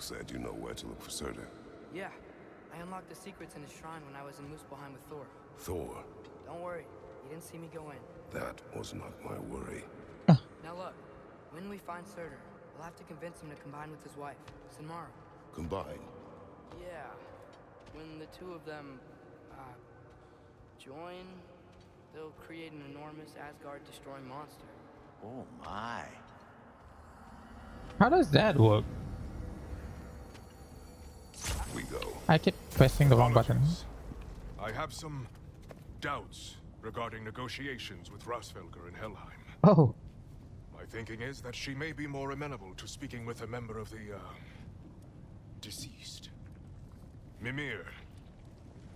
said you know where to look for Surtr. Yeah. I unlocked the secrets in his shrine when I was in Muspelheim with Thor. Thor? Don't worry. You didn't see me go in. That was not my worry. Now look. When we find Surtr, we'll have to convince him to combine with his wife, Sinmara. Combine? Yeah. When the two of them, join, they'll create an enormous Asgard-destroying monster. Oh my. How does that work? We go. I keep pressing the wrong button. I have some doubts regarding negotiations with Rosvelger in Helheim. Oh. My thinking is that she may be more amenable to speaking with a member of the, deceased. Mimir,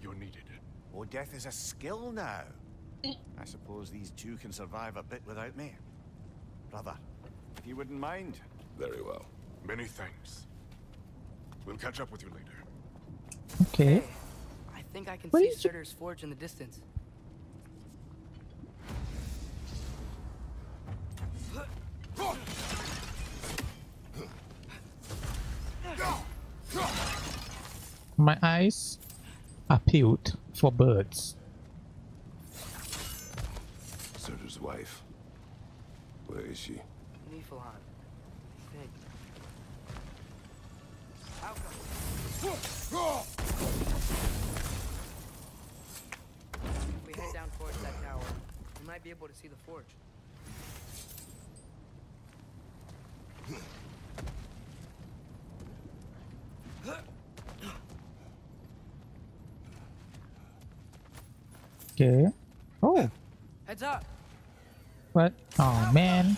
you're needed. Well, death is a skill now. I suppose these two can survive a bit without me. Brother, if you wouldn't mind. Very well. Many thanks. We'll catch up with you later. Okay. I think I can see Surtr's forge in the distance. My eyes are peeled for birds. Surtr's wife. Where is she? Nifalon. If we head down towards that tower, we might be able to see the forge. Okay. Oh. Heads up. What? Oh man.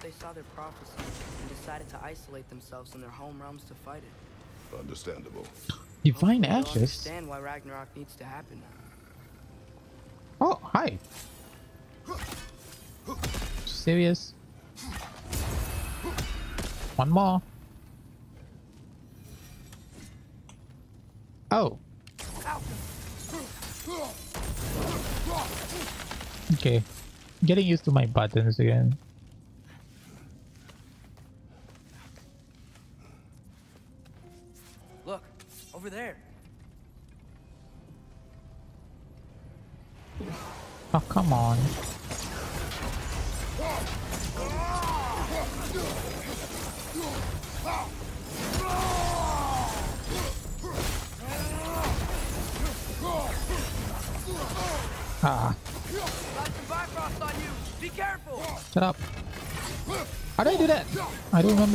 They saw their prophecy and decided to isolate themselves in their home realms to fight it. Understandable. Divine ashes. I understand why Ragnarök needs to happen. Oh, hi. Serious. One more. Oh. Okay. Getting used to my buttons again. Over there. Oh, come on. Ah. Be careful. Shut up. How did I do that? I don't remember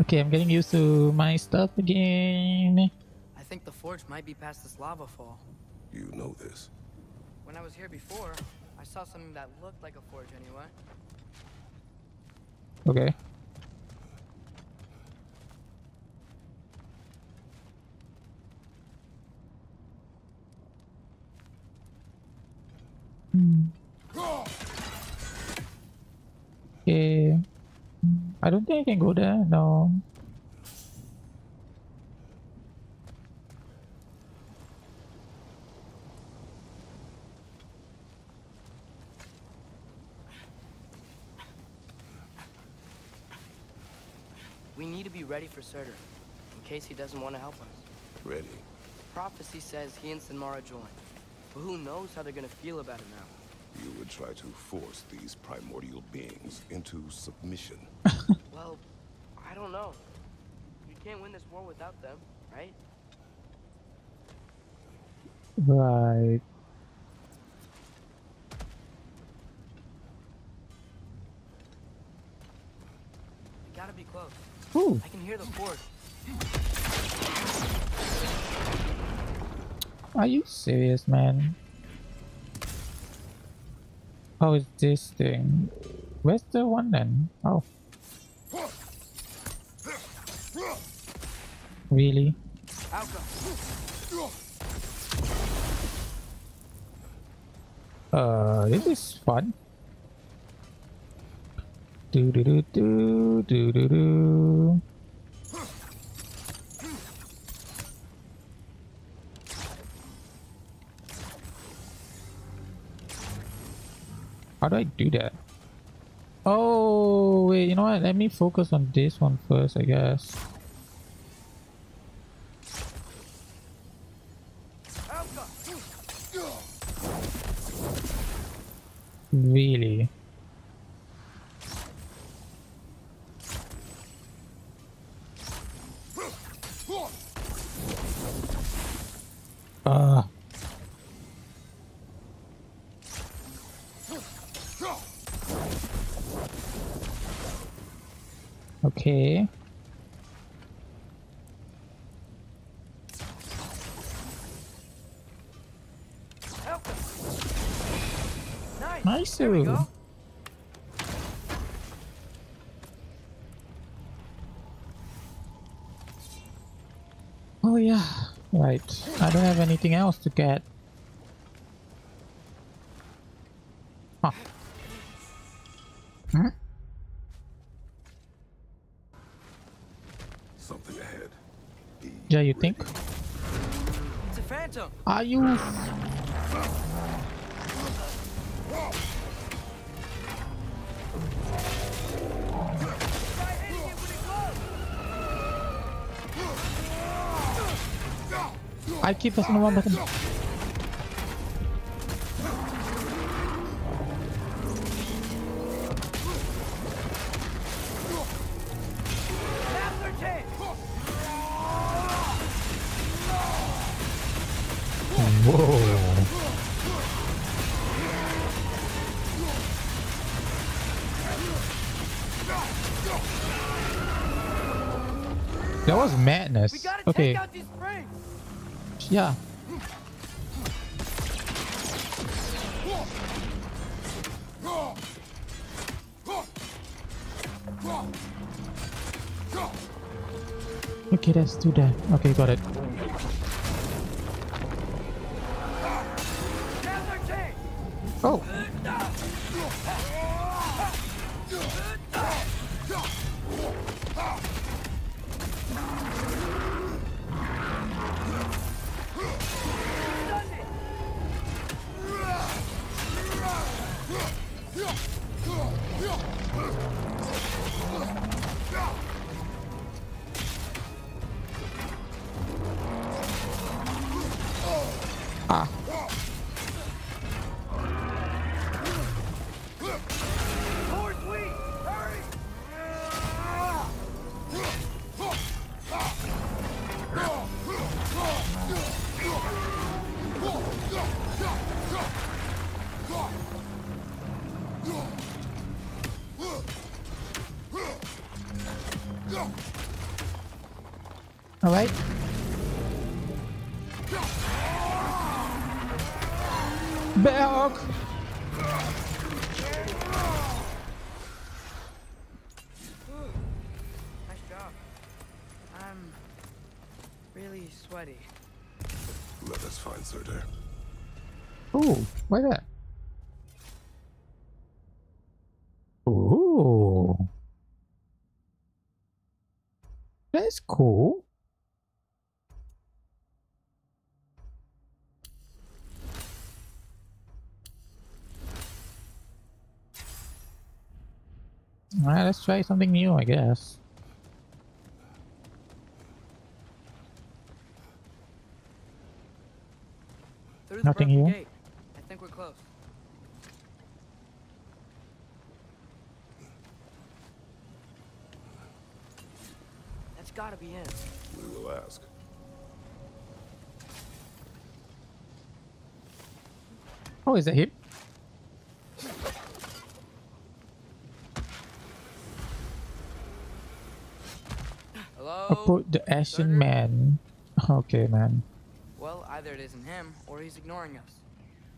Okay, I'm getting used to my stuff again. I think the forge might be past this lava fall. You know this. When I was here before, I saw something that looked like a forge anyway. Okay. Okay. I don't think I can go there, no. We need to be ready for Surtr, in case he doesn't want to help us. Ready? Prophecy says he and Sinmara join, but who knows how they're going to feel about it now. You would try to force these primordial beings into submission. Well, I don't know. You can't win this war without them, right? Right. We gotta be close. Ooh. I can hear the forge. Are you serious, man? How is this thing? Where's the one then? Oh. Really? This is fun. Do do do do do do do. How do I do that? Oh wait, you know what? Let me focus on this one first, I guess. Really? Okay. Nice. There we go. Oh yeah. Right. I don't have anything else to get. Huh. Huh? Something ahead. Yeah, you think? It's a phantom. Are you? I keep pressing the wrong button. Whoa. That was madness. Okay. Yeah. Okay, let's do that. Okay, got it. Oh. All right. Berg. Nice job. I'm really sweaty. Let us find Surtr. Oh, why that? Oh, that's cool. Alright, let's try something new, I guess. Nothing new. Gate. I think we're close. That's gotta be it. We will ask. Oh, is that him? Hello? Approach the Ashen Surtr? Man. Okay, man. Well, either it isn't him or he's ignoring us.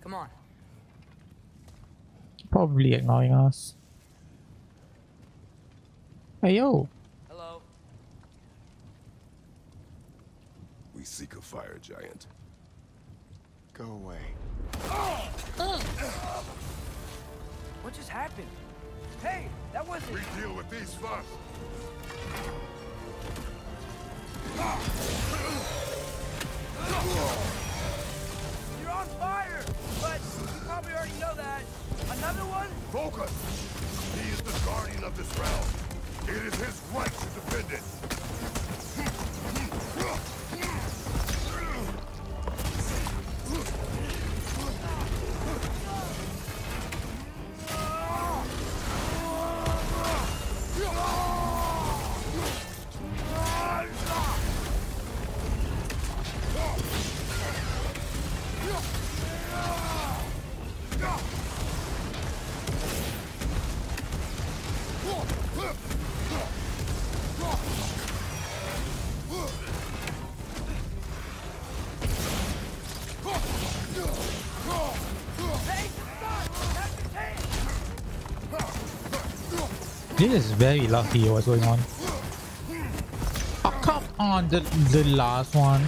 Come on. Probably ignoring us. Hey, yo. Hello. We seek a fire giant. Go away. Oh! What just happened? Hey, that wasn't. We deal with these first. You're on fire, but you probably already know that. Another one? Focus! He is the guardian of this realm. It is his right to defend it. This is very lucky what's going on. Oh, come on, the last one.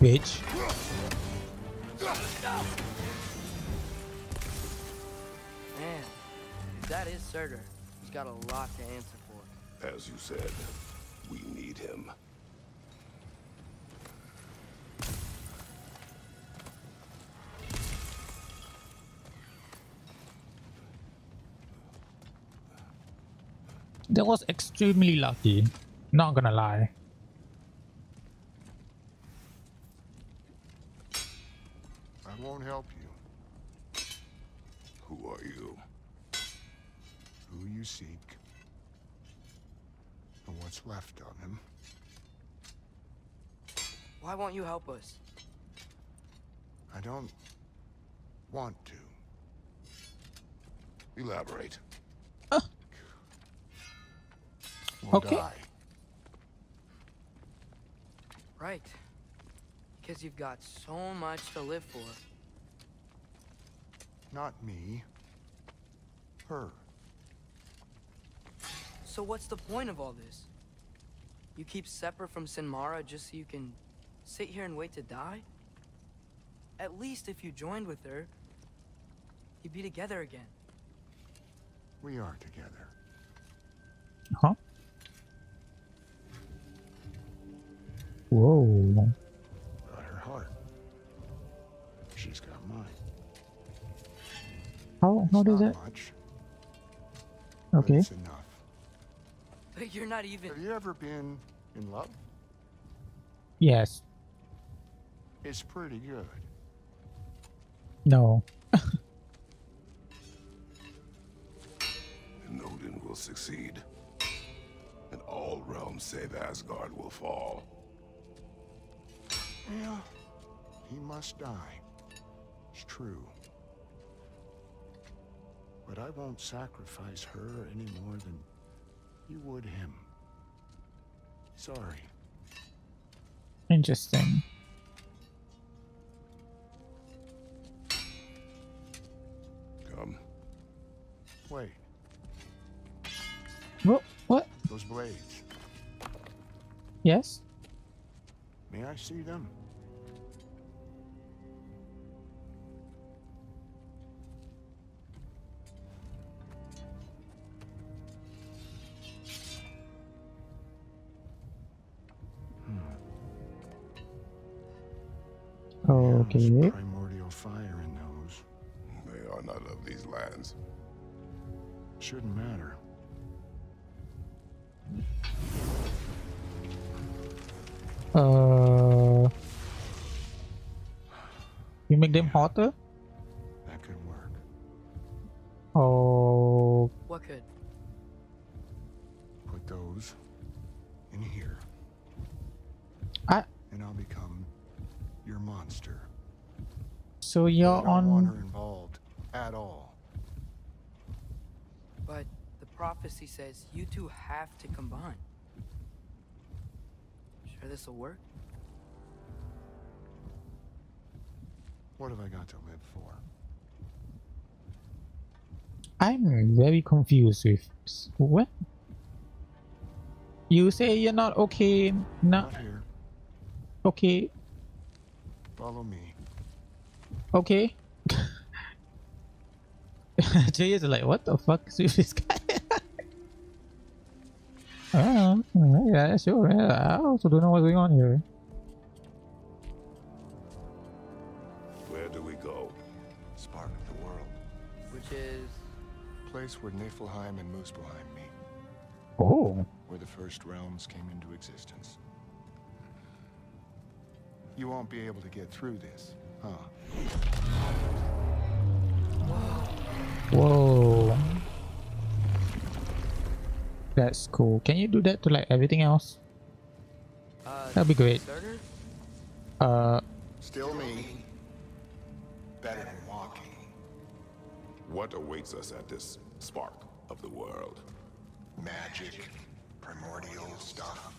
Bitch. Man, that is Surtr. He's got a lot to answer for. As you said, we need him. That was extremely lucky, not gonna lie. Won't help you. Who are you? Who you seek, and what's left on him. Why won't you help us? I don't want to. Elaborate. We'll okay. Die. Right. Because you've got so much to live for. Not me. Her. So what's the point of all this? You keep separate from Sinmara just so you can sit here and wait to die? At least if you joined with her, you'd be together again. We are together. Huh? Whoa. Not her heart. She's got mine. How does that? Much, okay. It's enough. But you're not even. Have you ever been in love? Yes. It's pretty good. No. And Odin will succeed, and all realms save Asgard will fall. Yeah, he must die. It's true. But I won't sacrifice her any more than you would him. Sorry. Interesting. Come. Wait. What? Those blades. Yes? May I see them? Okay. Primordial fire in those. They are not of these lands. Shouldn't matter. You make them hotter? That could work. Oh. What could? Put those in here. And I'll become your monster. So you're I don't want her involved at all. But the prophecy says you two have to combine. Sure this will work? What have I got to live for? I'm very confused with what? You say you're not okay, not here. Okay. Follow me. Okay. Jay is like, what the fuck is with this guy? Oh, yeah, sure. Yeah. I also don't know what's going on here. Where do we go? Spark of the world. Which is? Place where Niflheim and Muspelheim meet. Oh. Where the first realms came into existence. You won't be able to get through this, huh? Whoa. That's cool. Can you do that to like everything else? That'd be great. Starter? Still me. Better than walking. What awaits us at this spark of the world? Magic, primordial stuff.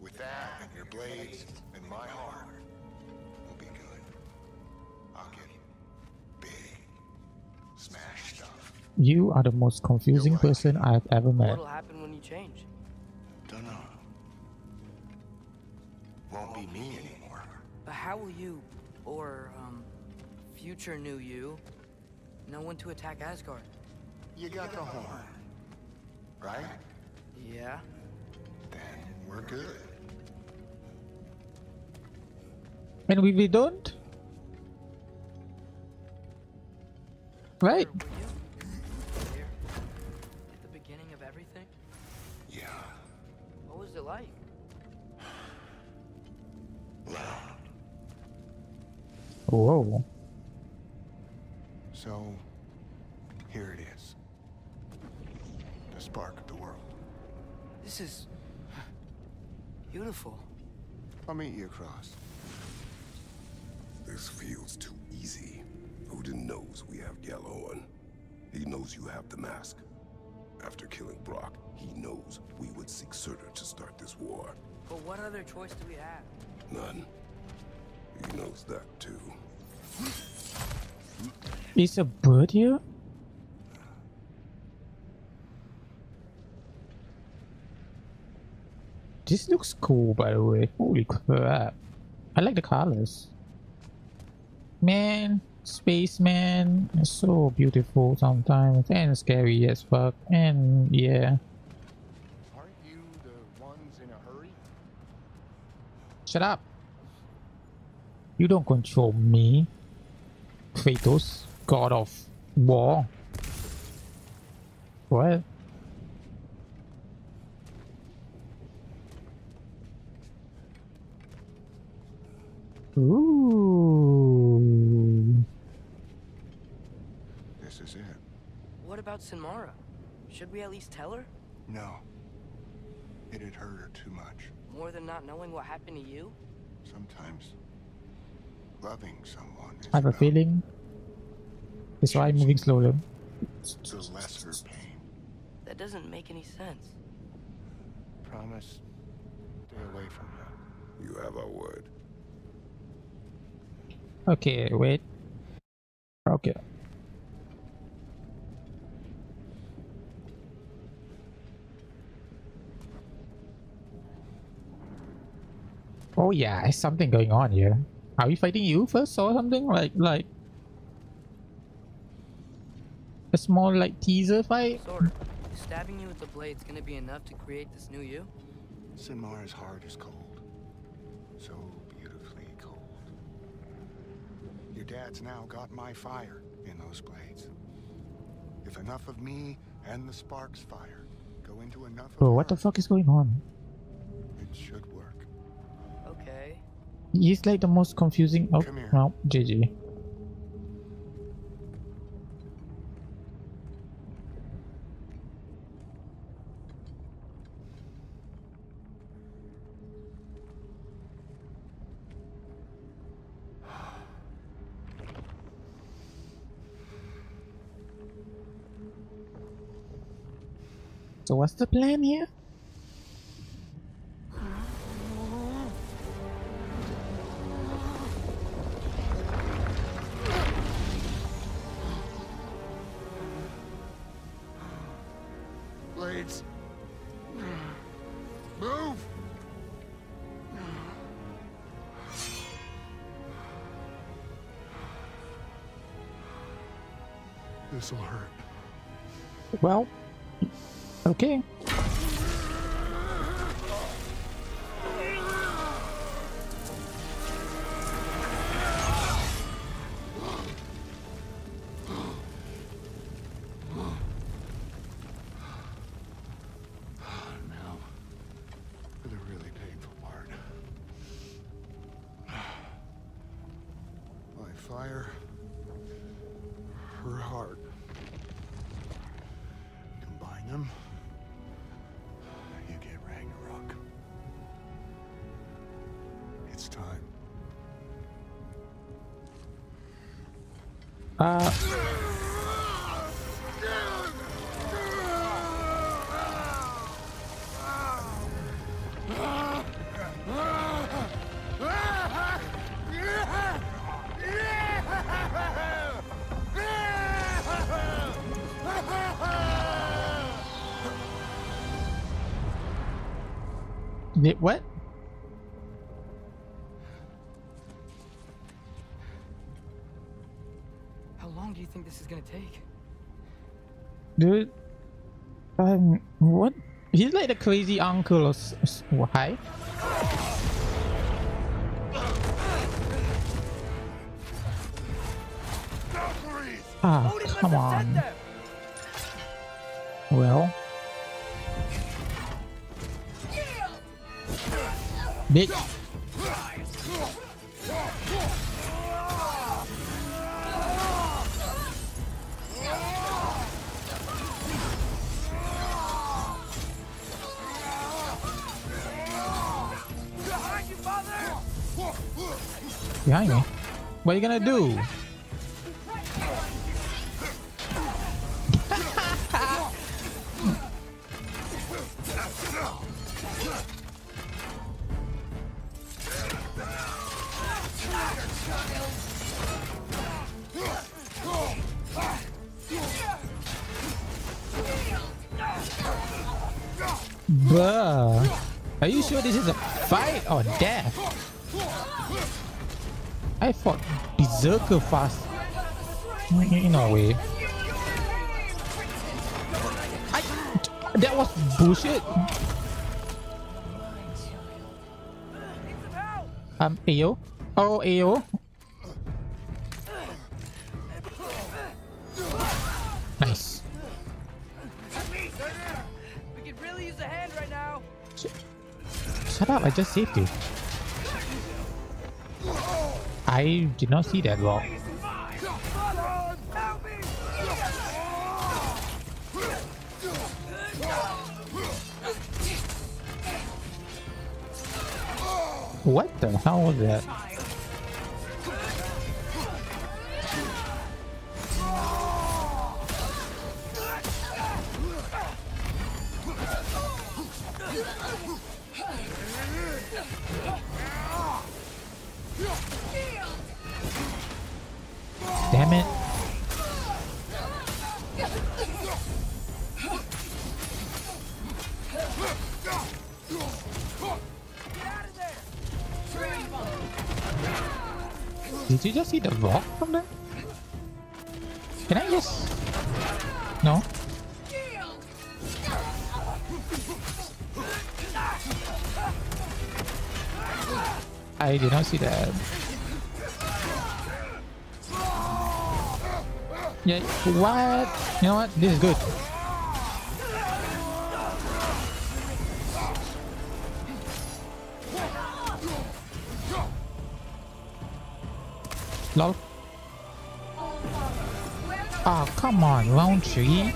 With that and your blades and my heart, will be good. I'll get big, smash stuff. You are the most confusing person I have ever met. What'll happen when you change? Don't know. Won't be me anymore. But how will you, or future new you, know when to attack Asgard? You got the horn, right? Yeah. Then we're good. And we don't? Right. Were you there at the beginning of everything? Yeah. What was it like? Loud. Whoa. So, here it is. The spark of the world. This is beautiful. I'll meet you across. This feels too easy. Odin knows we have Yellowhorn. He knows you have the mask. After killing Brock, he knows we would seek Surtr to start this war. But what other choice do we have? None. He knows that too. Is a bird here? This looks cool, by the way. Holy crap. I like the colors. Man, spaceman is so beautiful sometimes and scary as fuck. And yeah. Aren't you the ones in a hurry? Shut up. You don't control me. Kratos, god of war. What? Ooh. This is it. What about Sinmara? Should we at least tell her? No. It had hurt her too much. More than not knowing what happened to you? Sometimes loving someone is I have a feeling. That's why I'm moving slowly. The lesser pain. That doesn't make any sense. Promise. Stay away from her. You have our word. Okay, wait. Okay. Oh yeah, there's something going on here. Are we fighting you first or something? Like a small like teaser fight? Sorter, is stabbing you with the blade's gonna be enough to create this new you? Sinmara's heart is cold. So your dad's now got my fire in those blades. If enough of me and the spark's fire go into enough of what the fuck is going on? It should work. Okay. He's like the most confusing. Oh, well, GG. So what's the plan here? Blades. Move. This'll hurt. Well, okay. What? How long do you think this is gonna take? Dude, what? He's like the crazy uncle or why? Ah, come on. Well. Bitch. Behind you, father. Behind me? What are you gonna do? Are you sure this is a fight or death? I fought berserker fast. In a way. That was bullshit. Ayo. Oh, Ayo. Nice. We could really use a hand right now. Shut up, I just saved you. I did not see that well. What the hell was that? Damn it. Did you just see the rock from there? Can I just... No? I did not see that. Yeah, what? You know what? This is good. lol. Oh, come on, won't you?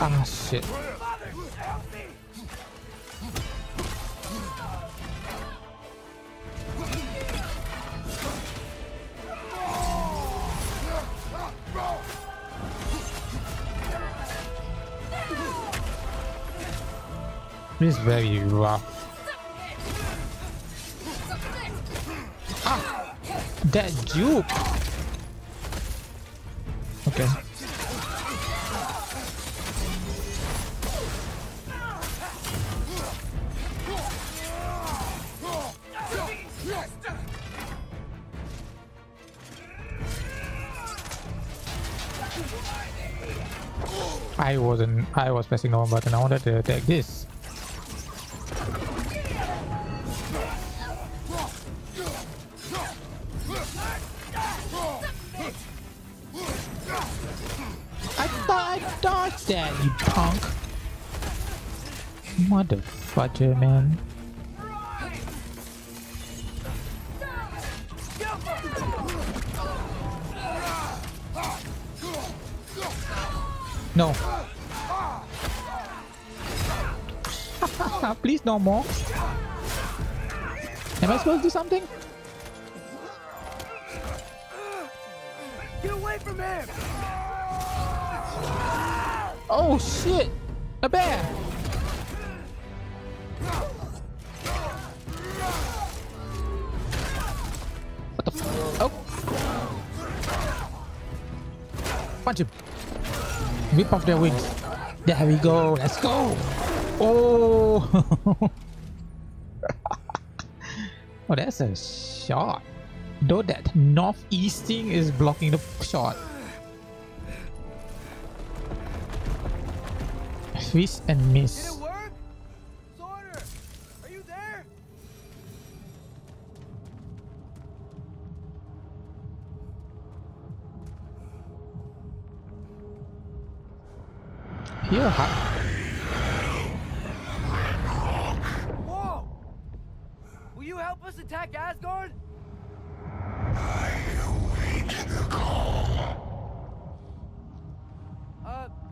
Ah, shit. This is very rough. Ah, that juke. Okay. I was pressing the wrong button. I wanted to attack this. You punk motherfucker, man. No. Please no more. Am I supposed to do something? Get away from him! Oh shit! A bear! What the f- oh! Punch him! Rip off their wings! There we go! Let's go! Oh! Oh, that's a shot! Though that northeast thing is blocking the shot. Twist and miss. Did it work? Surtr, are you there? Here, whoa! Will you help us attack Asgard? I await the call.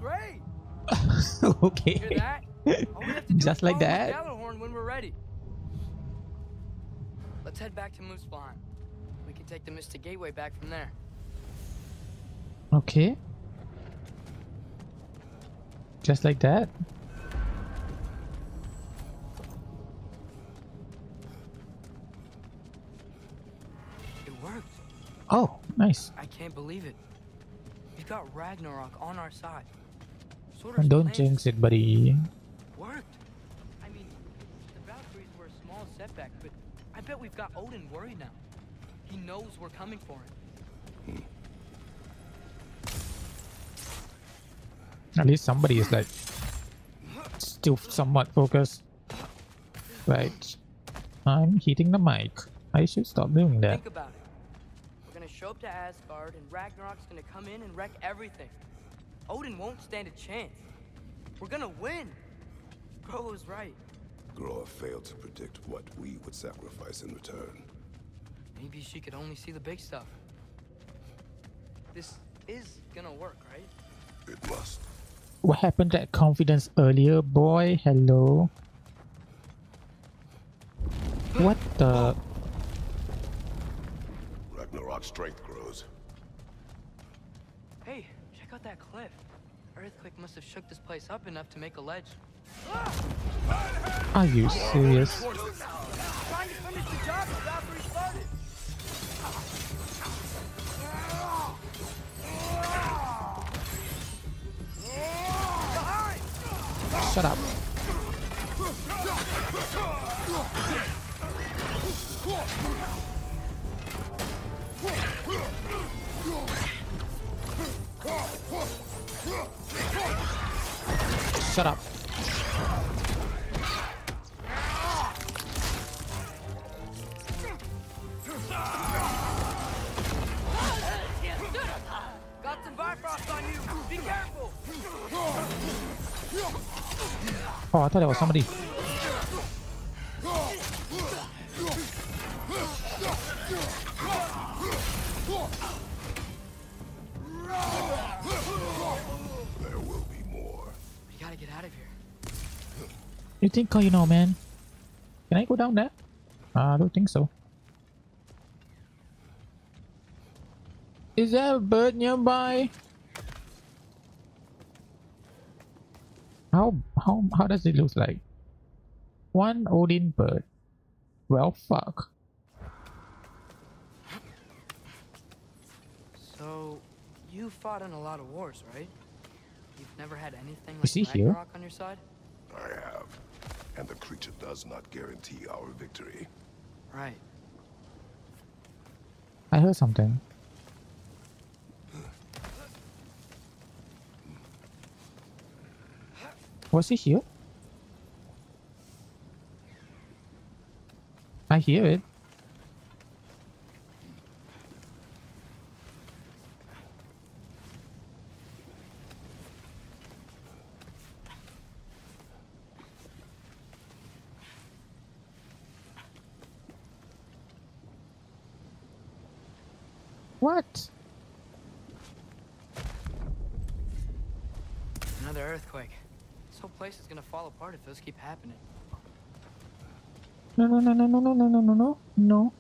Great. Okay. Just like that. When we're ready. Let's head back to Muspelheim. We can take the Mystic Gateway back from there. Okay. Just like that. It worked. Oh, nice. I can't believe it. We've got Ragnarök on our side. Don't jinx it, buddy. Worked. I mean, the Valkyries were a small setback, but I bet we've got Odin worried now. He knows we're coming for him. At least somebody is like still somewhat focused. Right. I'm hitting the mic. I should stop doing that. Think about it. We're gonna show up to Asgard, and Ragnarok's gonna come in and wreck everything. Odin won't stand a chance. We're gonna win. Groa was right. Groa failed to predict what we would sacrifice in return. Maybe she could only see the big stuff. This is gonna work, right? It must. What happened to that confidence earlier, boy? Hello. What the? Ragnarok's strength grows. Hey. Check out that cliff. Earthquake must have shook this place up enough to make a ledge. Are you serious? Shut up. Shut up. Got some Bifrost on you. Be careful. Oh, I thought it was somebody. You think you know, man? Can I go down there? I don't think so. Is there a bird nearby? How does it look like? One Odin bird. Well, fuck. So, you fought in a lot of wars, right? You've never had anything like Ragnarok on your side? I have. And the creature does not guarantee our victory. Right. I heard something. Was he here? I hear it. What? Another earthquake. This whole place is gonna fall apart if those keep happening. No.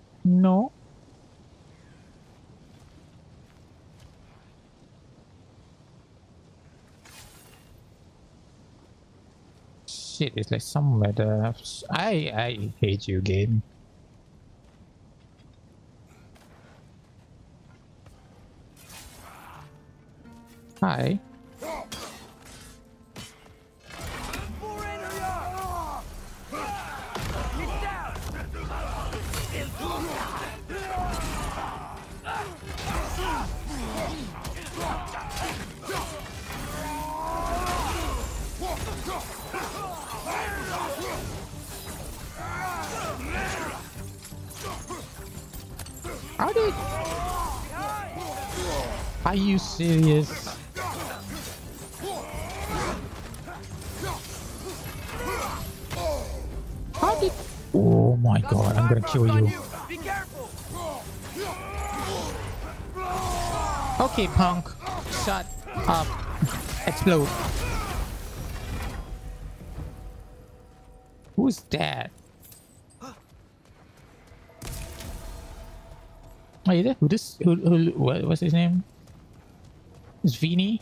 Shit, it's like somewhere there. I hate you, game. Hi. Are you serious? How did... Oh my god, I'm gonna kill you. Okay, punk. Shut up. Explode. Who's that? Wait, is that who this... What was his name? Vini.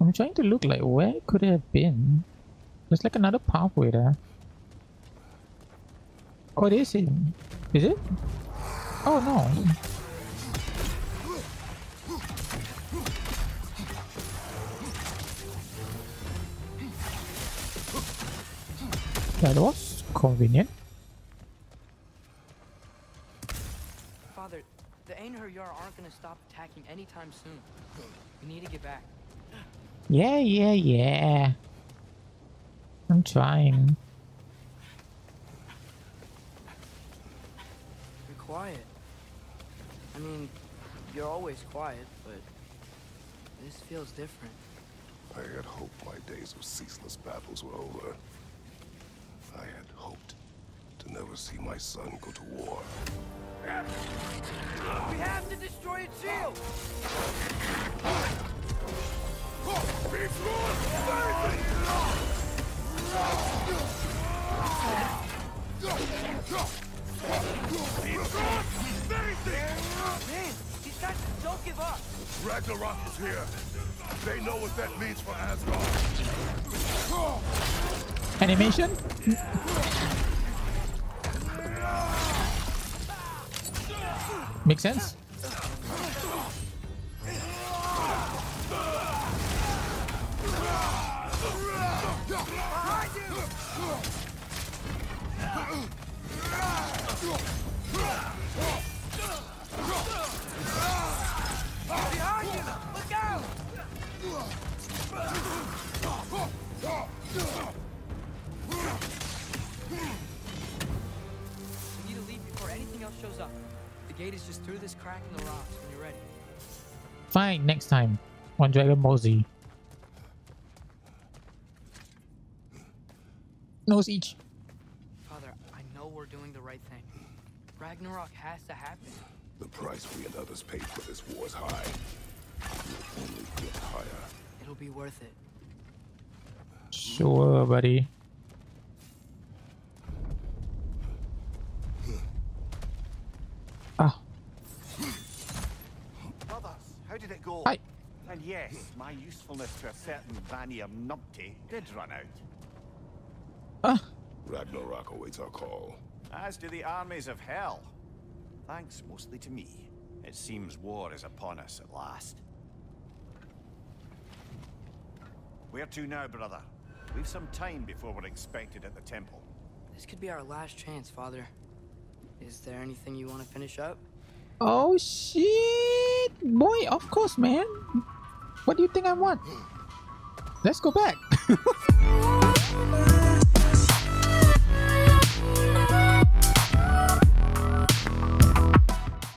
I'm trying to look like where could it have been. There's like another pathway there. Oh, it is him. Is it? Oh no. That was convenient. Einherjar aren't going to stop attacking anytime soon. We need to get back. Yeah. I'm trying. You're quiet. I mean, you're always quiet, but this feels different. I had hoped my days of ceaseless battles were over. I had hoped to never see my son go to war. We have to destroy its shield! He said, don't give up! Ragnarok is here. They know what that means for Asgard. Animation? Makes sense? We need to leave before anything else shows up. The gate is just through this crack in the rocks when you're ready. Fine, next time on Dragon Ball Z. Nose each. Father, I know we're doing the right thing. Ragnarok has to happen. The price we and others paid for this war is high. We'll only get higher. It'll be worth it. Sure, buddy. Ah. Brothers, how did it go? Hi. And yes, my usefulness to a certain Vanium numpty did run out. Ah. Ragnarök awaits our call. As do the armies of hell. Thanks mostly to me. It seems war is upon us at last. Where to now, brother? We've some time before we're expected at the temple. This could be our last chance, father. Is there anything you want to finish up? Oh shit! Boy, of course, man. What do you think I want? Let's go back.